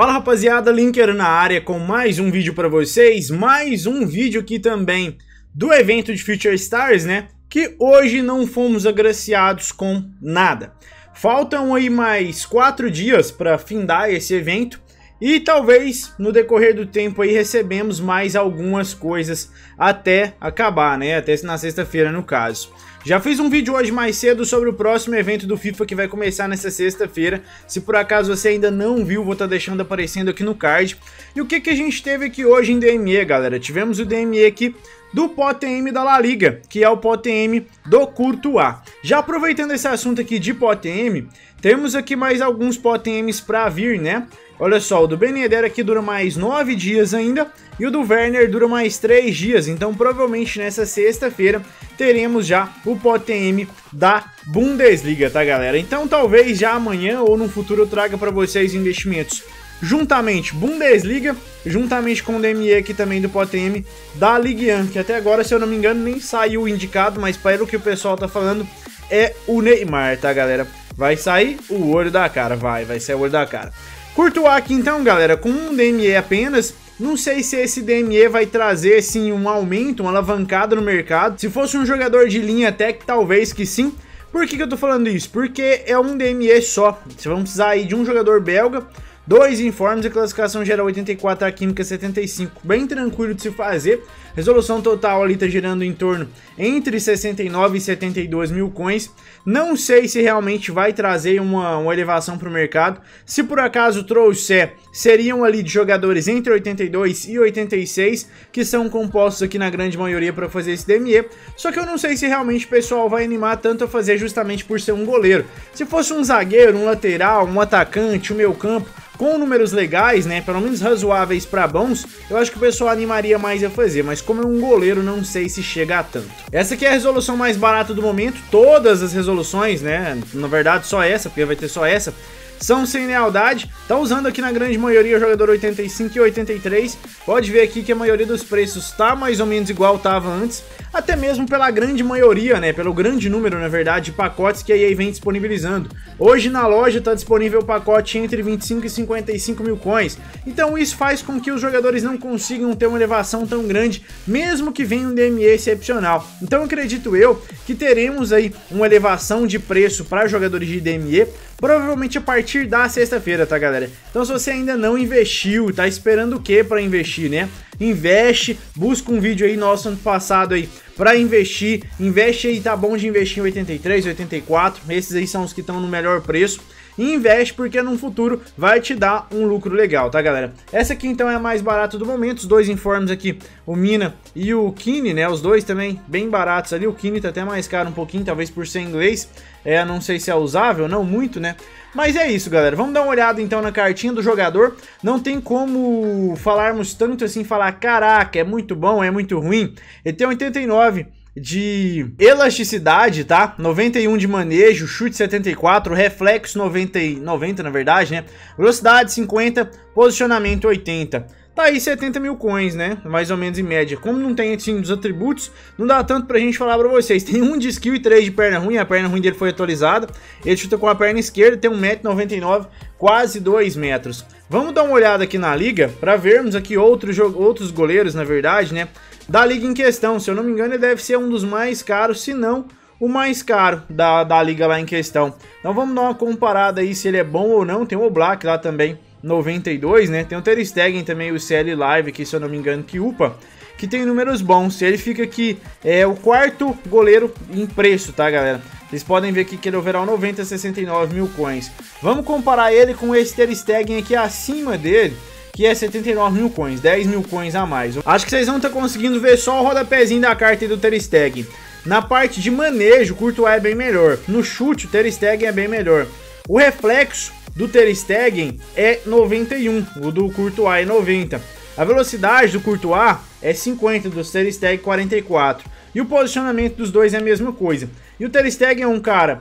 Fala rapaziada, Linker na área com mais um vídeo pra vocês, mais um vídeo aqui também do evento de Future Stars, né, que hoje não fomos agraciados com nada. Faltam aí mais 4 dias pra findar esse evento e talvez no decorrer do tempo aí recebemos mais algumas coisas até acabar, né, até na sexta-feira no caso. Já fiz um vídeo hoje mais cedo sobre o próximo evento do FIFA que vai começar nessa sexta-feira. Se por acaso você ainda não viu, vou estar deixando aparecendo aqui no card. E o que a gente teve aqui hoje em DME, galera? Tivemos o DME aqui do POTM da LA LIGA, que é o POTM do Courtois. Já aproveitando esse assunto aqui de POTM, temos aqui mais alguns POTMs pra vir, né? Olha só, o do Ben Yedder aqui dura mais 9 dias ainda e o do Werner dura mais 3 dias. Então provavelmente nessa sexta-feira teremos já o POTM da Bundesliga, tá galera? Então talvez já amanhã ou no futuro eu traga para vocês investimentos juntamente Bundesliga, juntamente com o DME aqui também do POTM da Ligue 1, que até agora, se eu não me engano, nem saiu indicado, mas para o que o pessoal tá falando é o Neymar, tá galera? Vai sair o olho da cara, vai sair o olho da cara. Courtois aqui então, galera, com um DME apenas, não sei se esse DME vai trazer, sim, um aumento, uma alavancada no mercado. Se fosse um jogador de linha até que talvez que sim. Por que eu tô falando isso? Porque é um DME só, vocês vão precisar aí de um jogador belga, 2 informes, a classificação geral 84, a química 75, bem tranquilo de se fazer. Resolução total ali tá girando em torno entre 69 e 72 mil coins. Não sei se realmente vai trazer uma elevação para o mercado. Se por acaso trouxer, seriam ali de jogadores entre 82 e 86, que são compostos aqui na grande maioria para fazer esse DME. Só que eu não sei se realmente o pessoal vai animar tanto a fazer justamente por ser um goleiro. Se fosse um zagueiro, um lateral, um atacante, um meio campo, com números legais, né, pelo menos razoáveis para bons, eu acho que o pessoal animaria mais a fazer, mas como é um goleiro, não sei se chega a tanto. Essa aqui é a resolução mais barata do momento, todas as resoluções, né, na verdade só essa, porque vai ter só essa, são sem lealdade, tá usando aqui na grande maioria o jogador 85 e 83, pode ver aqui que a maioria dos preços tá mais ou menos igual tava antes, até mesmo pela grande maioria, né, pelo grande número, na verdade, de pacotes que a EA vem disponibilizando. Hoje na loja tá disponível o pacote entre 25 e 55 mil coins, então isso faz com que os jogadores não consigam ter uma elevação tão grande, mesmo que venha um DME excepcional. Então acredito eu que teremos aí uma elevação de preço para jogadores de DME, provavelmente a partir da sexta-feira, tá galera? Então se você ainda não investiu, tá esperando o que para investir, né? Investe, busca um vídeo aí nosso ano passado aí para investir, investe aí, tá bom de investir em 83, 84, esses aí são os que estão no melhor preço. E investe porque no futuro vai te dar um lucro legal, tá galera? Essa aqui então é a mais barata do momento, os 2 informes aqui, o Mina e o Kini, né? Os dois também bem baratos ali, o Kini tá até mais caro um pouquinho, talvez por ser inglês, não sei se é usável, não muito, né? Mas é isso, galera, vamos dar uma olhada então na cartinha do jogador. Não tem como falarmos tanto assim, falar, caraca, é muito bom, é muito ruim. Ele tem 89 de elasticidade, tá? 91 de manejo, chute 74, reflexo 90 na verdade, né? Velocidade 50, posicionamento 80. Tá aí 70 mil coins, né? Mais ou menos em média. Como não tem assim dos atributos, não dá tanto pra gente falar pra vocês. Tem 1 de skill e 3 de perna ruim, a perna ruim dele foi atualizada. Ele chuta com a perna esquerda, tem 1,99 m, quase 2 metros. Vamos dar uma olhada aqui na liga, pra vermos aqui outros goleiros, na verdade, né? Da liga em questão, se eu não me engano, ele deve ser um dos mais caros, se não o mais caro da liga lá em questão. Então vamos dar uma comparada aí se ele é bom ou não. Tem o Oblak lá também, 92, né? Tem o Ter Stegen também, o CL Live, que se eu não me engano que upa, que tem números bons. Ele fica aqui, é o 4º goleiro em preço, tá galera? Vocês podem ver aqui que ele é overall 90, 69 mil coins. Vamos comparar ele com esse Ter Stegen aqui acima dele, que é 79 mil coins, 10 mil coins a mais. Acho que vocês vão estar conseguindo ver só o rodapézinho da carta do Ter Stegen. Na parte de manejo, o Courtois é bem melhor. No chute, o Ter Stegen é bem melhor. O reflexo do Ter Stegen é 91, o do Courtois é 90. A velocidade do Courtois é 50, do Ter Stegen 44. E o posicionamento dos dois é a mesma coisa. E o Ter Stegen é um cara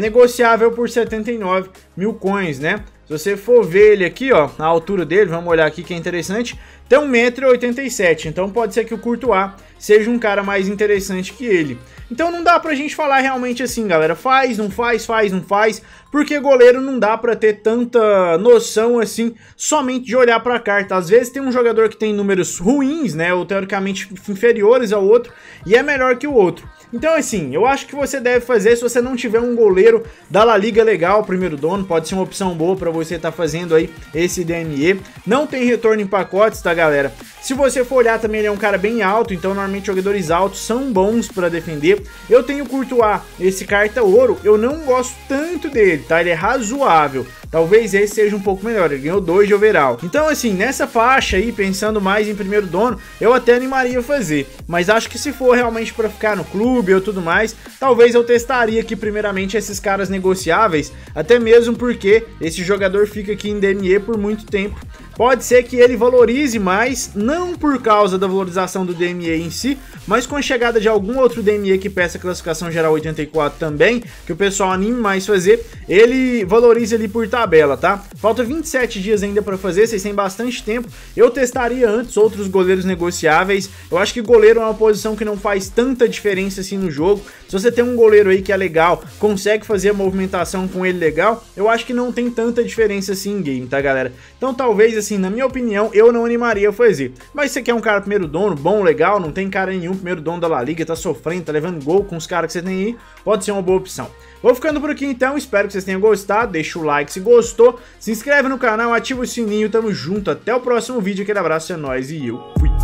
negociável por 79 mil coins, né? Se você for ver ele aqui, ó, a altura dele, vamos olhar aqui que é interessante, tem 1,87 m, então pode ser que o Courtois seja um cara mais interessante que ele. Então não dá pra gente falar realmente assim, galera, faz, não faz, faz, não faz, porque goleiro não dá pra ter tanta noção assim, somente de olhar pra carta. Às vezes tem um jogador que tem números ruins, né, ou teoricamente inferiores ao outro, e é melhor que o outro. Então, assim, eu acho que você deve fazer, se você não tiver um goleiro da La Liga legal, primeiro dono, pode ser uma opção boa pra você estar fazendo aí esse DME. Não tem retorno em pacotes, tá, galera? Se você for olhar também, ele é um cara bem alto, então normalmente jogadores altos são bons pra defender. Eu tenho o Courtois, esse carta ouro, eu não gosto tanto dele, tá? Ele é razoável. Talvez esse seja um pouco melhor, ele ganhou 2 de overall. Então, assim, nessa faixa aí, pensando mais em primeiro dono, eu até animaria a fazer. Mas acho que se for realmente pra ficar no clube ou tudo mais, talvez eu testaria aqui primeiramente esses caras negociáveis, até mesmo porque esse jogador fica aqui em DME por muito tempo. Pode ser que ele valorize mais, não por causa da valorização do DME em si, mas com a chegada de algum outro DME que peça classificação geral 84 também, que o pessoal anime mais fazer, ele valoriza ali por tabela, tá? Falta 27 dias ainda pra fazer, vocês têm bastante tempo. Eu testaria antes outros goleiros negociáveis. Eu acho que goleiro é uma posição que não faz tanta diferença assim no jogo. Se você tem um goleiro aí que é legal, consegue fazer a movimentação com ele legal, eu acho que não tem tanta diferença assim em game, tá, galera? Então talvez, assim, na minha opinião, eu não animaria a fazer. Mas você quer um cara primeiro dono, bom, legal, não tem cara nenhum primeiro dono da La Liga, tá sofrendo, tá levando gol com os caras que você tem aí, pode ser uma boa opção. Vou ficando por aqui então, espero que vocês tenham gostado, deixa o like se gostou, se inscreve no canal, ativa o sininho, tamo junto, até o próximo vídeo, aquele abraço, é nóis e eu fui.